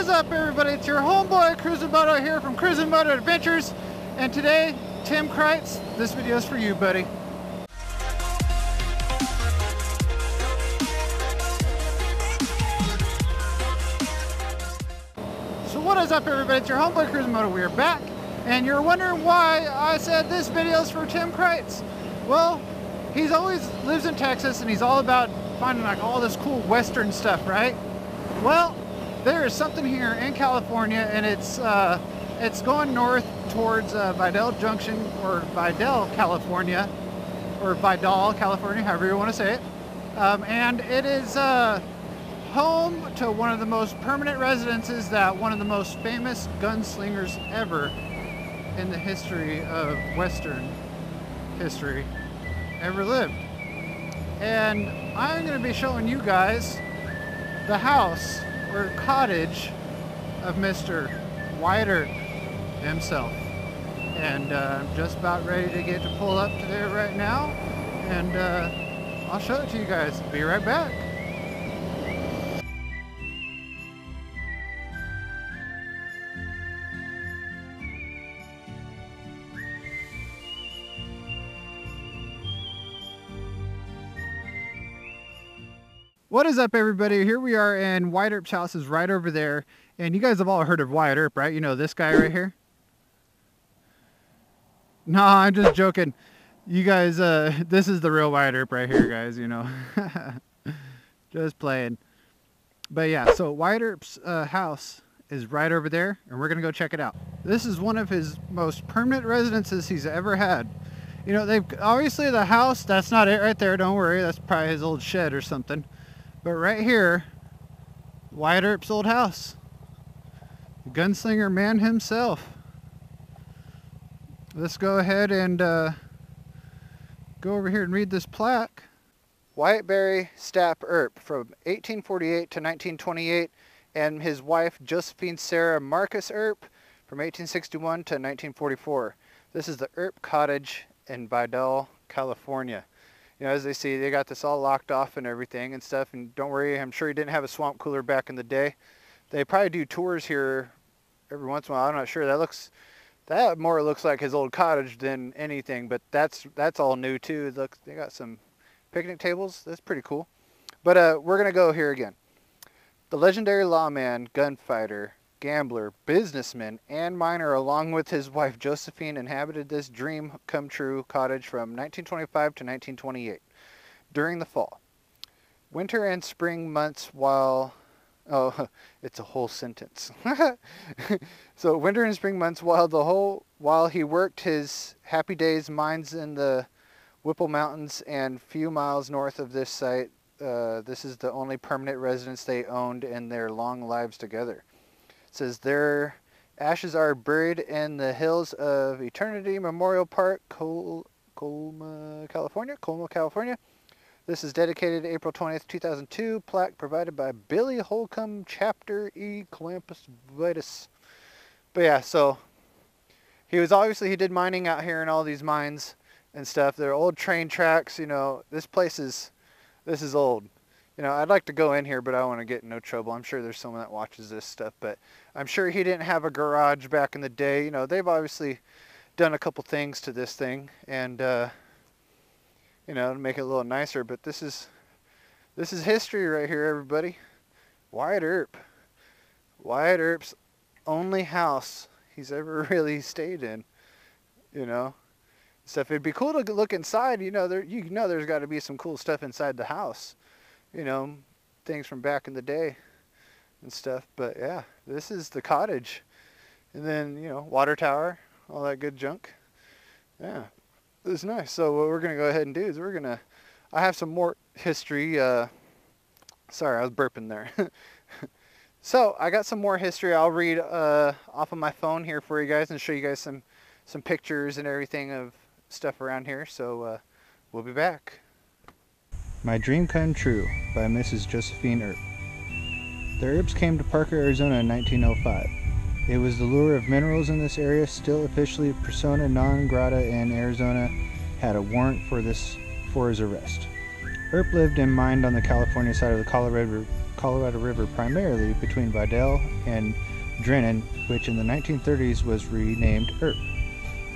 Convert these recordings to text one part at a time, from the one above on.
What is up, everybody? It's your homeboy Cruising Moto here from Cruising Moto Adventures, and today, Tim Kreitz, this video is for you, buddy. So what is up, everybody? It's your homeboy Cruising Moto. We are back, and you're wondering why I said this video is for Tim Kreitz. Well, he's always lives in Texas, and he's all about finding like all this cool Western stuff, right? Well, there is something here in California, and it's going north towards Vidal Junction, or Vidal, California, or Vidal, California, however you want to say it. And it is home to one of the most permanent residences that one of the most famous gunslingers ever in the history of Western history ever lived. And I'm going to be showing you guys the house or cottage of Mr. Wyatt Earp himself. And I'm just about ready to get to pull up to there right now, and I'll show it to you guys. Be right back. What is up, everybody? Here we are, and Wyatt Earp's house is right over there. And you guys have all heard of Wyatt Earp, right? You know this guy right here? No, I'm just joking. You guys, this is the real Wyatt Earp right here, guys, you know. Just playing. But yeah, so Wyatt Earp's house is right over there, and we're going to go check it out. This is one of his most permanent residences he's ever had. You know, they've obviously the house, that's not it right there, don't worry. That's probably his old shed or something. But right here, Wyatt Earp's old house. The gunslinger man himself. Let's go ahead and go over here and read this plaque. Wyatt Berry Stapp Earp, from 1848 to 1928, and his wife Josephine Sarah Marcus Earp, from 1861 to 1944. This is the Earp Cottage in Vidal, California. You know, as they see, they got this all locked off and everything and stuff. And don't worry, I'm sure he didn't have a swamp cooler back in the day. They probably do tours here every once in a while. I'm not sure. That more looks like his old cottage than anything. But that's all new too. Look, they got some picnic tables. That's pretty cool. But we're gonna go here again. The legendary lawman, gunfighter, gambler, businessman, and miner, along with his wife Josephine, inhabited this dream come true cottage from 1925 to 1928 during the fall, winter, and spring months. While oh, it's a whole sentence. So winter and spring months, while he worked his happy days mines in the Whipple Mountains and few miles north of this site. This is the only permanent residence they owned in their long lives together. It says their ashes are buried in the hills of Eternity Memorial Park, Colma, California. Colma, California. This is dedicated April 20th, 2002. Plaque provided by Billy Holcomb, Chapter E. Clampus Vitus. But yeah, so he was obviously, he did mining out here in all these mines and stuff. They're old train tracks, you know. This place is, this is old. You know, I'd like to go in here, but I don't want to get in no trouble. I'm sure there's someone that watches this stuff, but I'm sure he didn't have a garage back in the day. You know, they've obviously done a couple things to this thing, and you know, to make it a little nicer. But this is history right here, everybody. Wyatt Earp, Wyatt Earp's only house he's ever really stayed in. You know, stuff. It'd be cool to look inside. You know, there, you know, there's got to be some cool stuff inside the house. You know, things from back in the day and stuff. But yeah, this is the cottage, and then, you know, water tower, all that good junk. Yeah, it was nice. So what we're gonna go ahead and do is we're gonna, I have some more history, sorry, I was burping there. So I got some more history I'll read off of my phone here for you guys, and show you guys some pictures and everything of stuff around here. So we'll be back. My Dream Come True by Mrs. Josephine Earp. The Earps came to Parker, Arizona in 1905. It was the lure of minerals in this area, still officially persona non grata in Arizona, had a warrant for his arrest. Earp lived and mined on the California side of the Colorado, Colorado River, primarily between Vidal and Drennan, which in the 1930s was renamed Earp.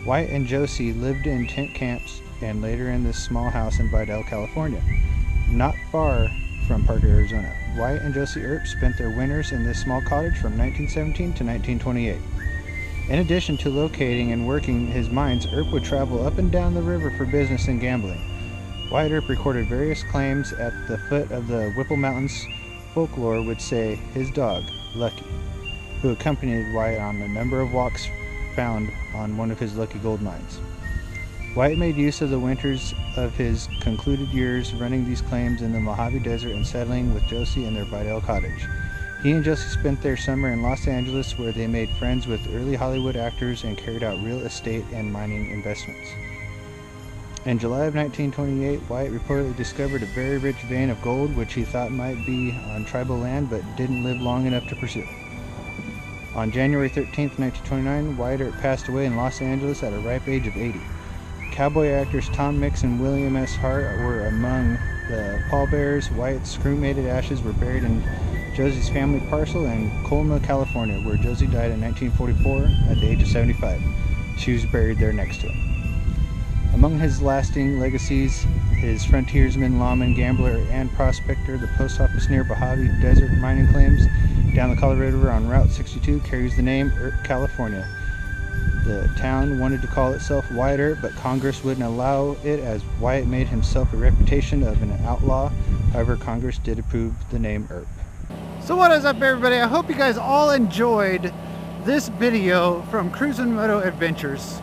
Wyatt and Josie lived in tent camps and later in this small house in Vidal, California, not far from Parker, Arizona. Wyatt and Josie Earp spent their winters in this small cottage from 1917 to 1928. In addition to locating and working his mines, Earp would travel up and down the river for business and gambling. Wyatt Earp recorded various claims at the foot of the Whipple Mountains. Folklore would say his dog, Lucky, who accompanied Wyatt on a number of walks found on one of his Lucky gold mines. Wyatt made use of the winters of his concluded years running these claims in the Mojave Desert and settling with Josie in their Vidal cottage. He and Josie spent their summer in Los Angeles, where they made friends with early Hollywood actors and carried out real estate and mining investments. In July of 1928, Wyatt reportedly discovered a very rich vein of gold, which he thought might be on tribal land, but didn't live long enough to pursue. On January 13, 1929, Wyatt Earp passed away in Los Angeles at a ripe age of 80. Cowboy actors Tom Mix and William S. Hart were among the pallbearers. Wyatt's cremated ashes were buried in Josie's family parcel in Colma, California, where Josie died in 1944 at the age of 75. She was buried there next to him. Among his lasting legacies, his frontiersman, lawman, gambler, and prospector, the post office near Mojave Desert mining claims down the Colorado River on Route 62 carries the name Earp, California. The town wanted to call itself Wyatt Earp, but Congress wouldn't allow it, as Wyatt made himself a reputation of an outlaw. However, Congress did approve the name Earp. So what is up, everybody? I hope you guys all enjoyed this video from Cruising Moto Adventures.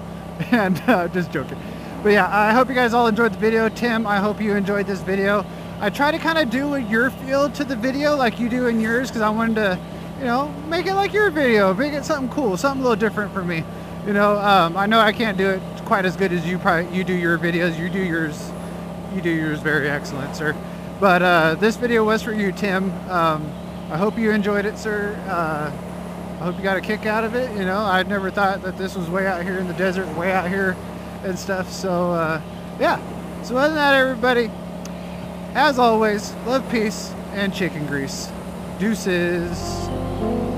And just joking. But yeah, I hope you guys all enjoyed the video. Tim, I hope you enjoyed this video. I try to kind of do your feel to the video like you do in yours, because I wanted to, you know, make it like your video, make it something cool, something a little different for me. You I know I can't do it quite as good as you probably, you do your videos, you do yours very excellent, sir. But this video was for you, Tim. I hope you enjoyed it, sir. I hope you got a kick out of it. You know, I never thought that this was way out here in the desert, way out here and stuff. So yeah, so other than that, everybody, as always, love, peace, and chicken grease. Deuces.